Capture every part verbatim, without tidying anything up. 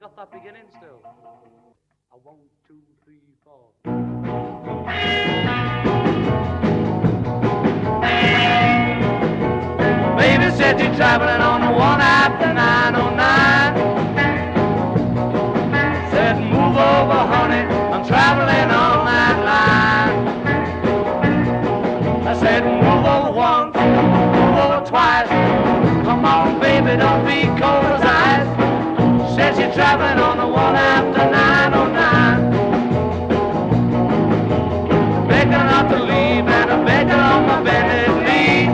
Got that beginning still? A one, two, three, four. Baby said you're traveling on the one after nine oh nine. Said move over, honey, I'm traveling on that line. I said move over once, move over twice. Come on, baby, don't be cold as ice. Says you're traveling on the one after nine oh nine. Begged her not to leave, and I begged her on my bended knee.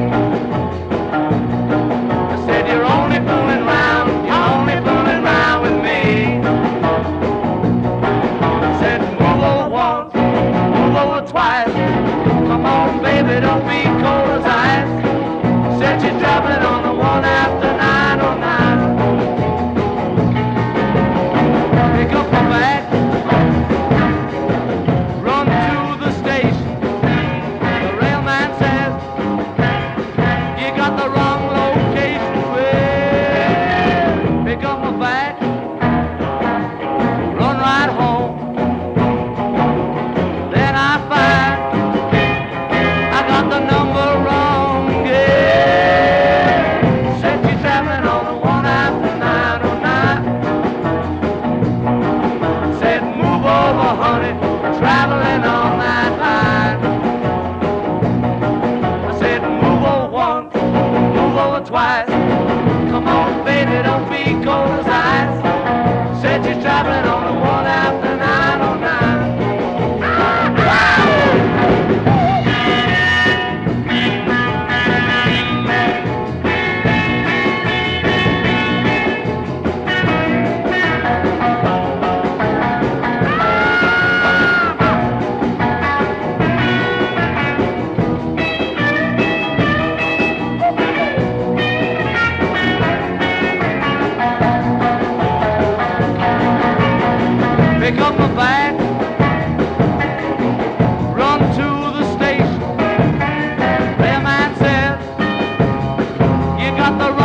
I said, you're only fooling round, you're only fooling round with me. I said, move over once, move over twice. Come on, baby, don't be cold as ice. Said you're traveling on the one after twice. Come on, baby, don't be cold as ice. Said you're traveling on the one after nine oh nine. Pick up my bag, run to the station. Mailman says, you got the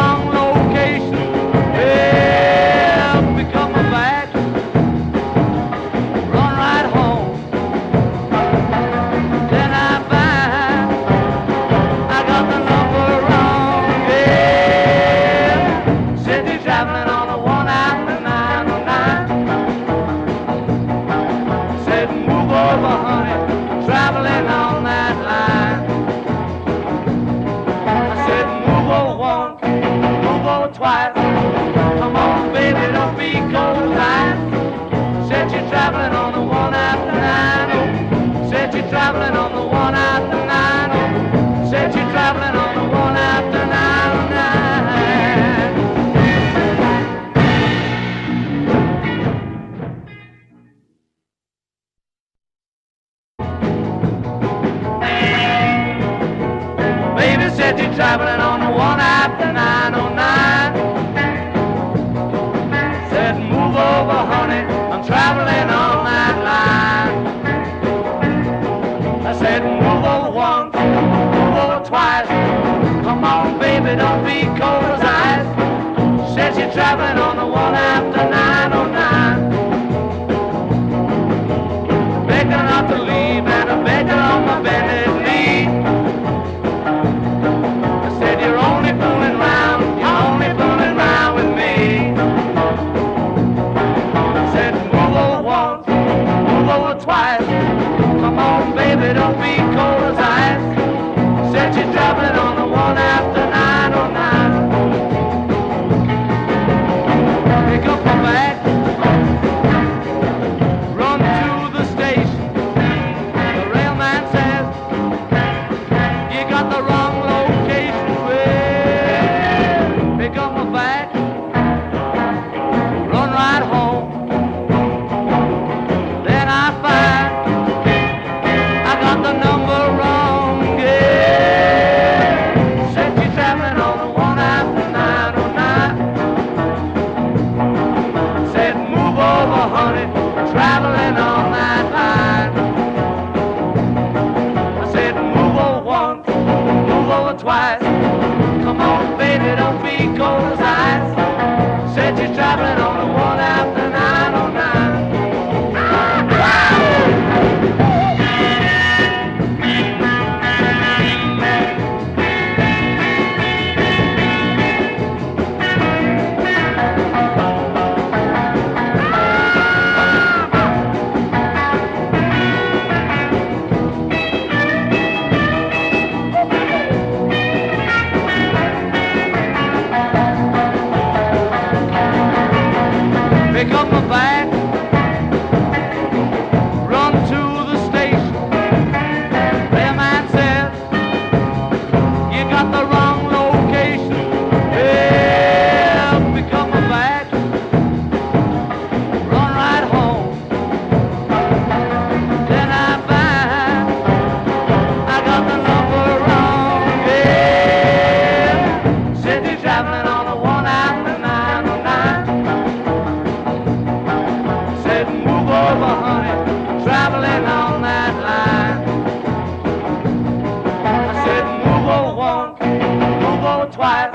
wrong location. Well, pick up my bag, run right home. Then I find I got the number wrong. Yeah, said you're traveling on the one after nine oh nine. Move over, honey, traveling on that line. I said, move over once, move over twice. Come on, baby, don't be cold tonight. Said you're traveling on the one after nine. Said you're traveling on the one after nine. Said you're traveling on the one after nine. Said you're traveling on the one after nine oh nine. Said move over, honey, I'm traveling on that line. I said move over once, move over twice. Come on, baby, don't be cold as ice. Said you're traveling on the one after nine oh nine. Begged her not to leave, and I begged her on my bended knee. Twice. Come on, baby, don't be cold as ice. Said you're traveling on the one after nine oh nine. Pick up my bag. Why?